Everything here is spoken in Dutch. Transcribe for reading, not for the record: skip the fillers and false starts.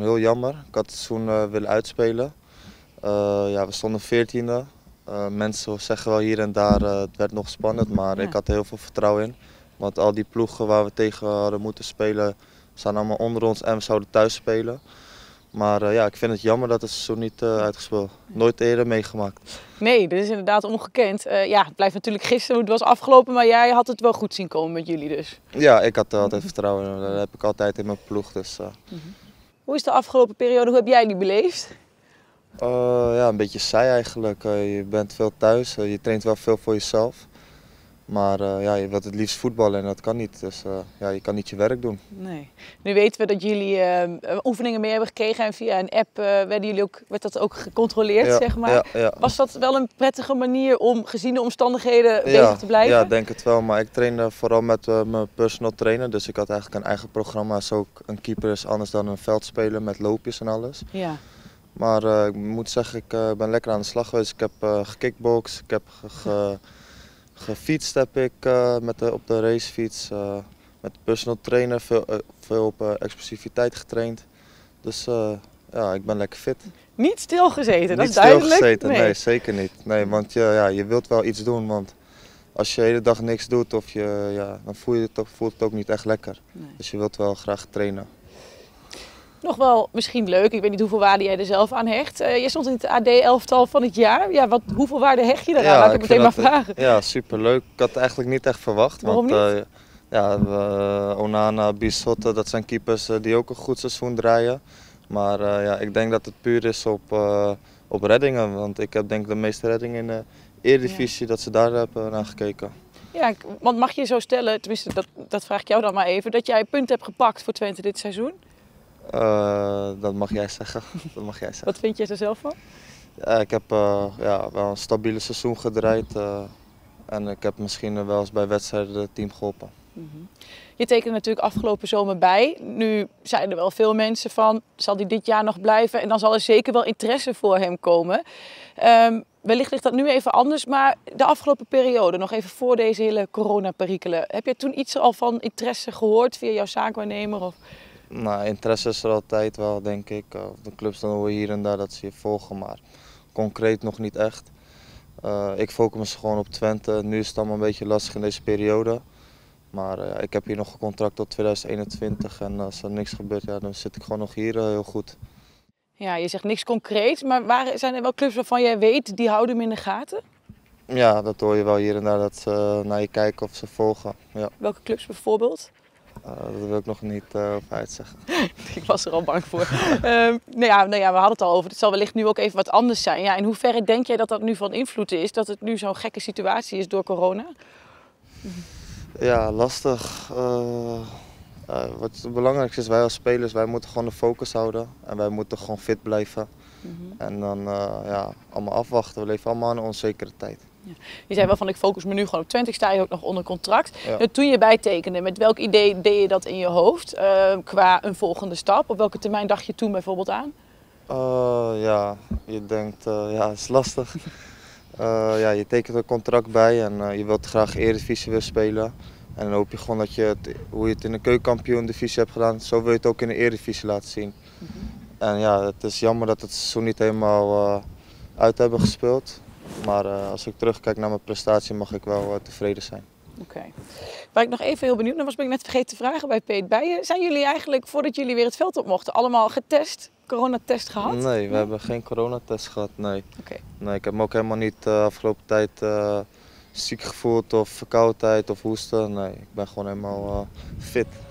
Heel jammer, ik had het seizoen willen uitspelen. Ja, we stonden 14e. Mensen zeggen wel hier en daar, het werd nog spannend, maar ja, ik had er heel veel vertrouwen in. Want al die ploegen waar we tegen hadden moeten spelen, staan allemaal onder ons en we zouden thuis spelen. Maar ja, ik vind het jammer dat het seizoen niet uitgespeeld is. Nooit eerder meegemaakt. Nee, dit is inderdaad ongekend. Ja, het blijft natuurlijk gisteren hoe het was afgelopen, maar jij had het wel goed zien komen met jullie dus. Ja, ik had altijd vertrouwen in. Dat heb ik altijd in mijn ploeg. Dus, Hoe is de afgelopen periode, hoe heb jij die beleefd? Ja, een beetje saai eigenlijk. Je bent veel thuis, je traint wel veel voor jezelf. Maar ja, je wilt het liefst voetballen en dat kan niet. Dus ja, je kan niet je werk doen. Nee. Nu weten we dat jullie oefeningen mee hebben gekregen en via een app werd dat ook gecontroleerd, ja, zeg maar. Ja, ja. Was dat wel een prettige manier om gezien de omstandigheden bezig te blijven? Ja, ik denk het wel. Maar ik trainde vooral met mijn personal trainer. Dus ik had eigenlijk een eigen programma. Zo ook een keeper is anders dan een veldspeler met loopjes en alles. Ja. Maar ik moet zeggen, ik ben lekker aan de slag geweest. Ik heb gekickboxd, ik heb gefietst heb ik op de racefiets, met de personal trainer, veel op explosiviteit getraind. Dus ja, ik ben lekker fit. Niet stilgezeten, dat is duidelijk? Niet stilgezeten, nee, zeker niet. Nee, want ja, je wilt wel iets doen, want als je de hele dag niks doet, of dan voelt het ook niet echt lekker. Nee. Dus je wilt wel graag trainen. Nog wel misschien leuk, ik weet niet hoeveel waarde jij er zelf aan hecht. Jij stond in het AD-elftal van het jaar. Ja, hoeveel waarde hecht je daaraan? Ja, laat ik meteen maar vragen. Ja, superleuk. Ik had het eigenlijk niet echt verwacht. Waarom niet? Ja, Onana, Bisotto, dat zijn keepers die ook een goed seizoen draaien. Maar ja, ik denk dat het puur is op reddingen. Want ik heb denk ik de meeste reddingen in de Eredivisie, dat ze daar hebben naar gekeken. Ja, want mag je zo stellen, tenminste dat vraag ik jou dan maar even, dat jij punten hebt gepakt voor Twente dit seizoen? Dat mag jij zeggen. Wat vind jij er zelf van? Ja, ik heb wel een stabiele seizoen gedraaid en ik heb misschien wel eens bij wedstrijden het team geholpen. Je tekende natuurlijk afgelopen zomer bij. Nu zijn er wel veel mensen van, zal hij dit jaar nog blijven en dan zal er zeker wel interesse voor hem komen. Wellicht ligt dat nu even anders, maar de afgelopen periode, nog even voor deze hele coronaperikelen, heb je toen iets al van interesse gehoord via jouw zaakwaarnemer? Of... Nou, interesse is er altijd wel, denk ik. De clubs dan horen hier en daar dat ze je volgen, maar concreet nog niet echt. Ik focus me gewoon op Twente. Nu is het allemaal een beetje lastig in deze periode. Maar ik heb hier nog een contract tot 2021 en als er niks gebeurt, ja, dan zit ik gewoon nog hier heel goed. Ja, je zegt niks concreet, maar zijn er wel clubs waarvan jij weet, die houden hem in de gaten? Ja, dat hoor je wel hier en daar, dat ze naar je kijken of ze volgen. Ja. Welke clubs bijvoorbeeld? Dat wil ik nog niet over uitzeggen. Ik was er al bang voor. We hadden het al over. Het zal wellicht nu ook even wat anders zijn. Ja, in hoeverre denk jij dat dat nu van invloed is? Dat het nu zo'n gekke situatie is door corona? Ja, lastig. Wat belangrijk is, wij als spelers, wij moeten gewoon de focus houden. En wij moeten gewoon fit blijven. En dan allemaal afwachten. We leven allemaal in een onzekere tijd. Ja. Je zei wel van ik focus me nu gewoon op 20, sta je ook nog onder contract. Ja. Nou, toen je bijtekende, met welk idee deed je dat in je hoofd qua een volgende stap? Op welke termijn dacht je toen bijvoorbeeld aan? Ja, je denkt, het is lastig. Ja, je tekent een contract bij en je wilt graag Eredivisie weer spelen. En dan hoop je gewoon dat je, hoe je het in de keukampioendivisie hebt gedaan, zo wil je het ook in de Eredivisie laten zien. En ja, het is jammer dat het seizoen niet helemaal uit hebben gespeeld. Maar als ik terugkijk naar mijn prestatie mag ik wel tevreden zijn. Oké. Waar ik nog even heel benieuwd naar was, ben ik net vergeten te vragen bij Peet Bijen. Zijn jullie eigenlijk, voordat jullie weer het veld op mochten, allemaal getest? Coronatest gehad? Nee, we hebben geen coronatest gehad, nee. Oké. Nee, ik heb me ook helemaal niet de afgelopen tijd ziek gevoeld of verkoudheid of hoesten. Nee, ik ben gewoon helemaal fit.